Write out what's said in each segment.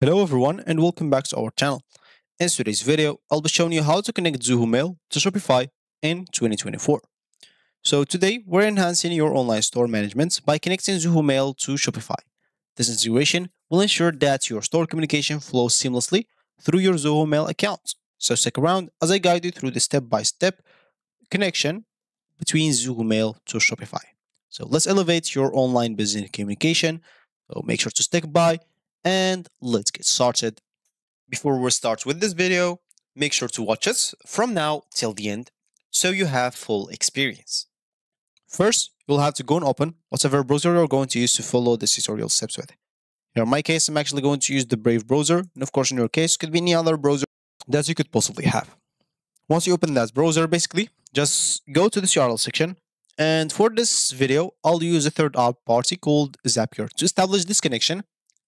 Hello everyone and welcome back to our channel. In today's video, I'll be showing you how to connect Zoho Mail to Shopify in 2024. So today, we're enhancing your online store management by connecting Zoho Mail to Shopify. This integration will ensure that your store communication flows seamlessly through your Zoho Mail account. So stick around as I guide you through the step-by-step connection between Zoho Mail to Shopify. So let's elevate your online business communication. So make sure to stick by. And let's get started. Before we start with this video, make sure to watch us from now till the end so you have full experience. First, you'll have to go and open whatever browser you're going to use to follow this tutorial steps with. Here in my case, I'm actually going to use the Brave browser, and of course in your case, it could be any other browser that you could possibly have. Once you open that browser, basically, just go to this URL section. And for this video, I'll use a third party called Zapier to establish this connection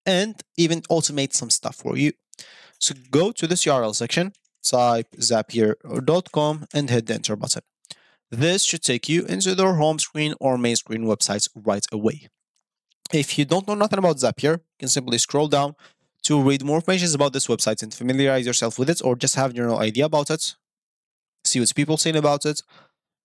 and even automate some stuff for you. So go to this URL section, type zapier.com and hit the enter button. This should take you into their home screen or main screen websites right away. If you don't know nothing about Zapier, you can simply scroll down to read more information about this website and familiarize yourself with it, or just have your idea about it, see what people saying about it,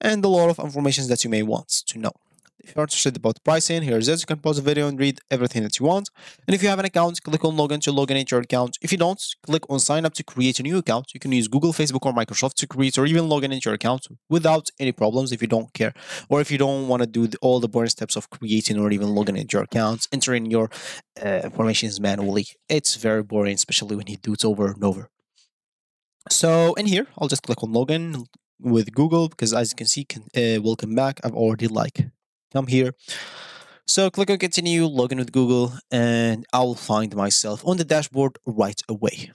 and a lot of information that you may want to know. If you're interested about pricing, here's it. You can pause the video and read everything that you want. And if you have an account, click on login to log in at your account. If you don't, click on sign up to create a new account. You can use Google, Facebook, or Microsoft to create or even log in at your account without any problems if you don't care. Or if you don't want to do all the boring steps of creating or even logging into your account, entering your information manually. It's very boring, especially when you do it over and over. So in here, I'll just click on login with Google because as you can see, welcome back. I've already come here. So click on continue, login with Google, and I'll find myself on the dashboard right away.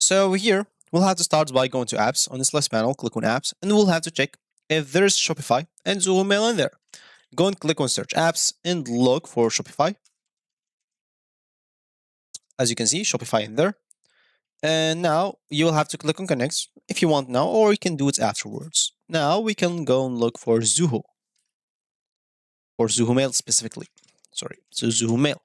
So here, we'll have to start by going to apps. On this left panel, click on apps, and we'll have to check if there's Shopify and Zoho Mail in there. Go and click on search apps and look for Shopify. As you can see, Shopify in there. And now you'll have to click on connect if you want now, or you can do it afterwards. Now we can go and look for Zoho. Or Zoho Mail specifically. Sorry, so Zoho Mail.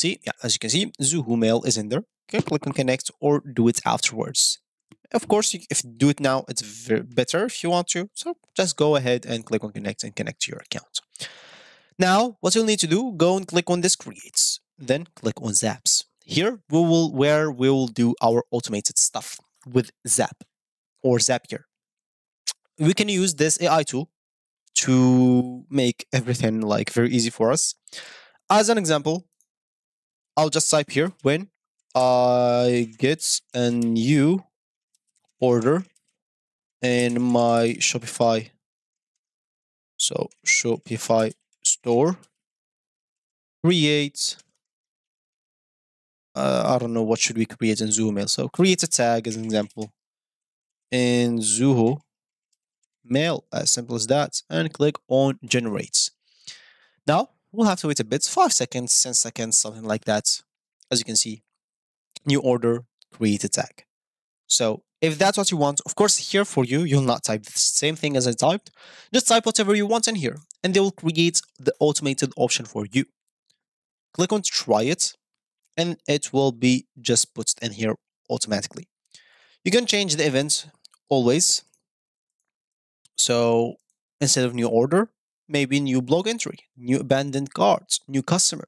See, yeah, as you can see, Zoho Mail is in there. You can click on connect or do it afterwards. Of course, if you do it now, it's better if you want to. So just go ahead and click on connect and connect to your account. Now, what you'll need to do, go and click on this creates, then click on Zaps. Here, we will do our automated stuff with Zap or Zapier. We can use this AI tool to make everything like very easy for us. As an example, I'll just type here when I get a new order in my Shopify. So Shopify store, create, I don't know, what should we create in Zoho Mail? So create a tag as an example in Zoho Mail, as simple as that, and click on generate. Now we'll have to wait a bit, 5 seconds, 10 seconds, something like that. As you can see, new order, create a tag. So if that's what you want, of course here for you, you'll not type the same thing as I typed. Just type whatever you want in here and they will create the automated option for you. Click on try it and it will be just put in here automatically. You can change the event always. So instead of new order, maybe new blog entry, new abandoned carts, new customer,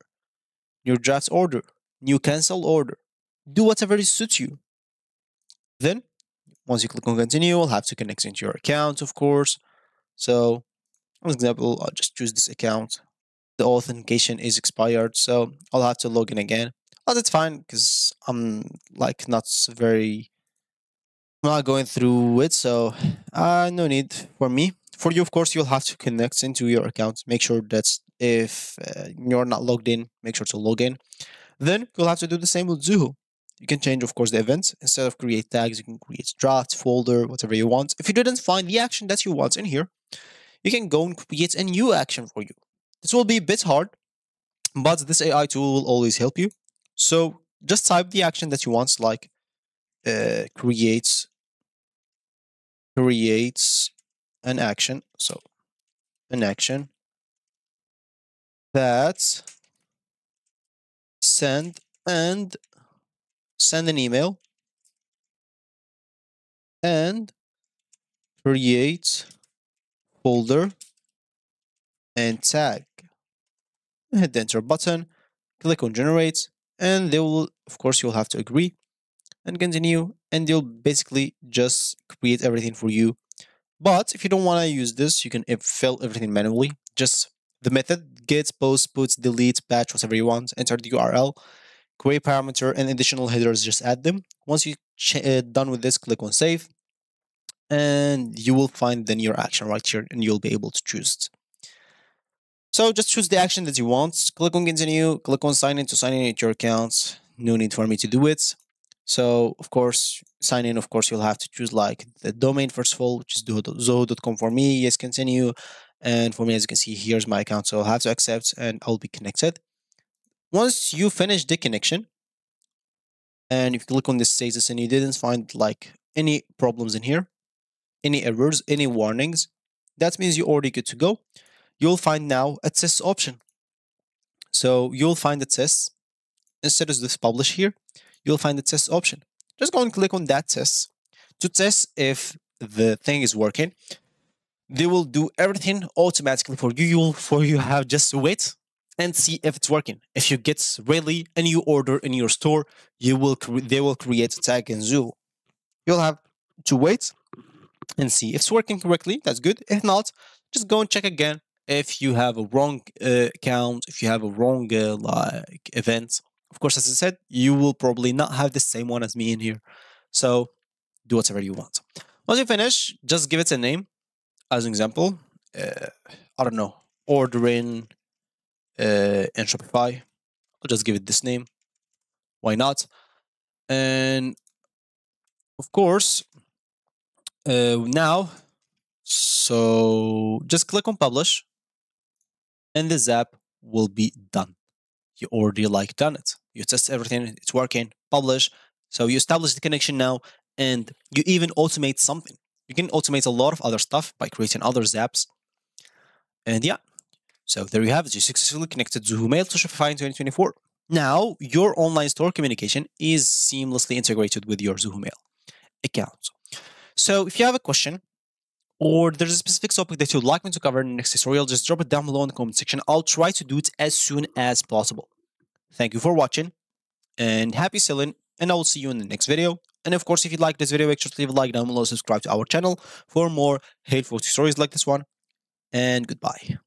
new draft order, new cancel order. Do whatever suits you. Then once you click on continue, you'll have to connect into your account, of course. So for example, I'll just choose this account. The authentication is expired, so I'll have to log in again. Oh, that's fine because I'm like not going through it, so no need for me. For you, of course, you'll have to connect into your account. Make sure that if you're not logged in, make sure to log in. Then you'll have to do the same with Zoho. You can change, of course, the events. Instead of create tags, you can create draft, folder, whatever you want. If you didn't find the action that you want in here, you can go and create a new action for you. This will be a bit hard, but this AI tool will always help you. So just type the action that you want, like creates an action, so an action that send and send an email, and create folder and tag. Hit the enter button, click on generate, and they will, of course, you'll have to agree and continue, and they'll basically just create everything for you. But if you don't want to use this, you can fill everything manually. Just the method, get, post, puts, delete, batch, whatever you want, enter the URL, create parameter and additional headers, just add them. Once you're done with this, click on save, and you will find then your action right here, and you'll be able to choose it. So just choose the action that you want, click on continue, click on sign in to sign in at your account. No need for me to do it. So of course, sign in, of course, you'll have to choose like the domain first of all, which is zoho.com for me. Yes, continue. And for me, as you can see, here's my account. So I'll have to accept and I'll be connected. Once you finish the connection, and if you click on this status and you didn't find like any problems in here, any errors, any warnings, that means you're already good to go. You'll find now a test option. So you'll find the test. Instead of this publish here, you'll find the test option. Just go and click on that test to test if the thing is working. They will do everything automatically for you. You have just to wait and see if it's working. If you get really a new order in your store, they will create a tag in Zoho. You'll have to wait and see if it's working correctly. That's good. If not, just go and check again. If you have a wrong account, if you have a wrong like event, of course, as I said, you will probably not have the same one as me in here. So do whatever you want. Once you finish, just give it a name. As an example, I don't know, ordering in Shopify. I'll just give it this name. Why not? And of course, now, so just click on publish. And this app will be done. You already like done it. You test everything, it's working, publish. So you establish the connection now, and you even automate something. You can automate a lot of other stuff by creating other apps. And yeah, so there you have it. You successfully connected Zoho Mail to Shopify in 2024. Now your online store communication is seamlessly integrated with your Zoho Mail account. So if you have a question, or there's a specific topic that you'd like me to cover in the next tutorial, just drop it down below in the comment section. I'll try to do it as soon as possible. Thank you for watching, and happy selling, and I will see you in the next video. And of course, if you like this video, make sure to leave a like down below, subscribe to our channel for more helpful tutorials like this one, and goodbye.